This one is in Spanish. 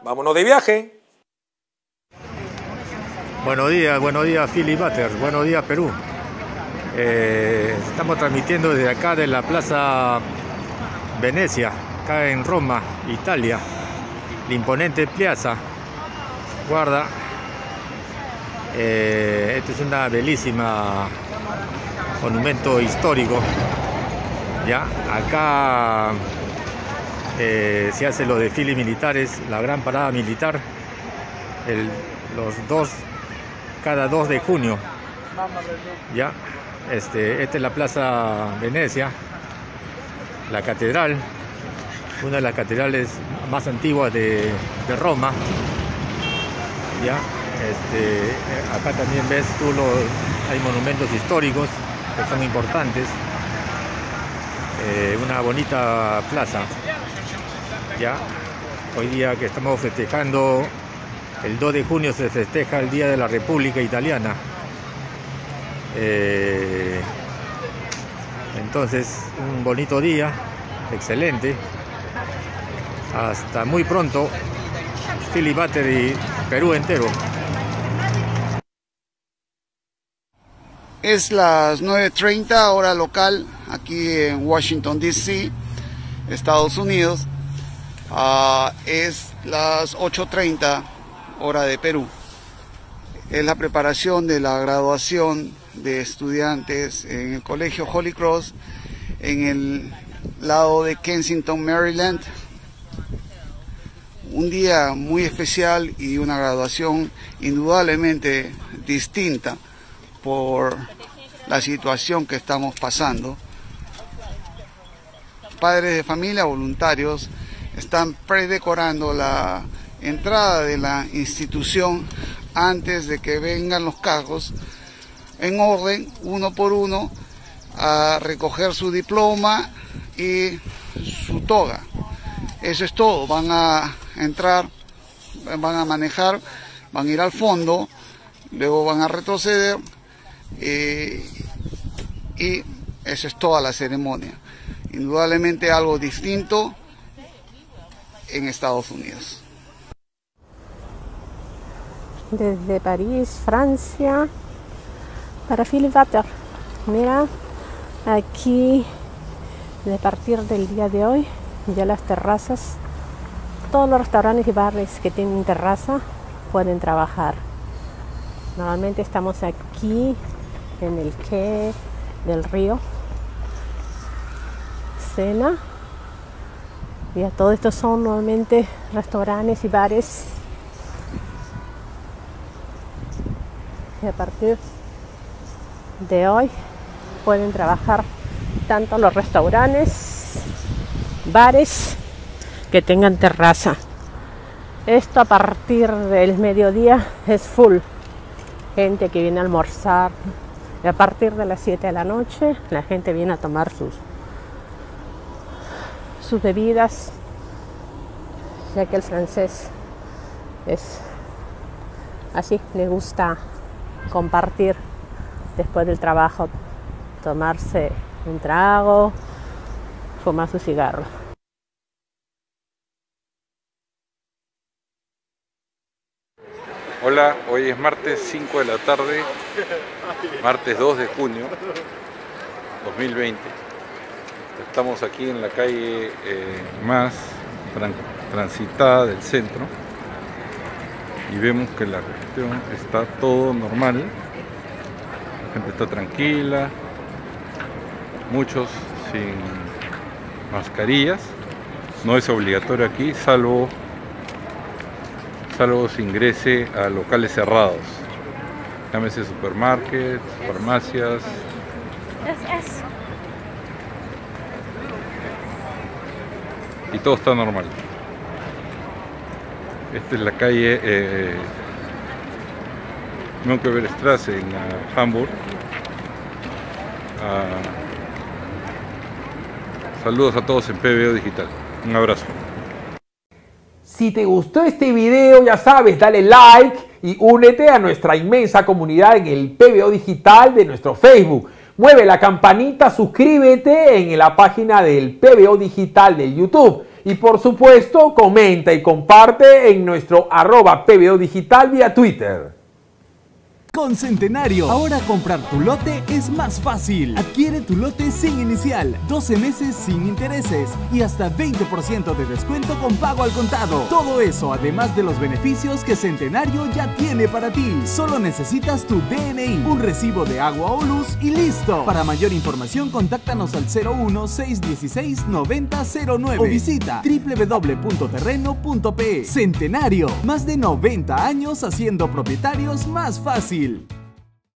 Vámonos de viaje. Buenos días Philip Butters, buenos días Perú. Estamos transmitiendo desde acá de la Plaza Venecia, acá en Roma, Italia. La imponente Piazza. Guarda. Esto es una bellísima monumento histórico. Ya, acá se hace los desfiles militares, la gran parada militar, cada 2 de junio. Ya, esta es la Plaza Venecia, la catedral, una de las catedrales más antiguas de Roma. Ya, acá también ves tú hay monumentos históricos que son importantes. Una bonita plaza. Ya hoy día que estamos festejando, el 2 de junio se festeja el Día de la República Italiana. Entonces, un bonito día, excelente. Hasta muy pronto, Philip Butters y Perú entero. Es las 9:30 hora local aquí en Washington DC, Estados Unidos. Es las 8:30 hora de Perú. Es la preparación de la graduación de estudiantes en el colegio Holy Cross en el lado de Kensington, Maryland. Un día muy especial y una graduación indudablemente distinta por la situación que estamos pasando. Padres de familia, voluntarios, están predecorando la entrada de la institución antes de que vengan los carros en orden, uno por uno, a recoger su diploma y su toga. Eso es todo, van a entrar, van a manejar, van a ir al fondo, luego van a retroceder. Y eso es toda la ceremonia. Indudablemente algo distinto en Estados Unidos. Desde París, Francia, para Philip Butters. Mira, aquí, de partir del día de hoy, ya las terrazas, todos los restaurantes y bares que tienen terraza pueden trabajar. Normalmente estamos aquí en el Quai del río Sena. Ya todo esto son normalmente restaurantes y bares. Y a partir de hoy pueden trabajar tanto los restaurantes, bares que tengan terraza. Esto a partir del mediodía es full. Gente que viene a almorzar. Y a partir de las 7 de la noche, la gente viene a tomar sus bebidas, ya que el francés es así, le gusta compartir después del trabajo, tomarse un trago, fumar su cigarro. Hola, hoy es martes 5 de la tarde, martes 2 de junio 2020. Estamos aquí en la calle más transitada del centro y vemos que la cuestión está todo normal. La gente está tranquila, muchos sin mascarillas. No es obligatorio aquí, salvo se ingrese a locales cerrados, llámese supermercados, farmacias. Y todo está normal. Esta es la calle Nunke Verstrasse en Hamburg. Saludos a todos en PBO Digital. Un abrazo. Si te gustó este video, ya sabes, dale like y únete a nuestra inmensa comunidad en el PBO Digital de nuestro Facebook. Mueve la campanita, suscríbete en la página del PBO Digital del YouTube Y por supuesto, comenta y comparte en nuestro @PBO Digital vía Twitter. Con Centenario, ahora comprar tu lote es más fácil. Adquiere tu lote sin inicial, 12 meses sin intereses y hasta 20% de descuento con pago al contado. Todo eso además de los beneficios que Centenario ya tiene para ti. Solo necesitas tu DNI, un recibo de agua o luz y listo. Para mayor información contáctanos al 01-616-9009 o visita www.terreno.pe. Centenario, más de 90 años haciendo propietarios más fácil.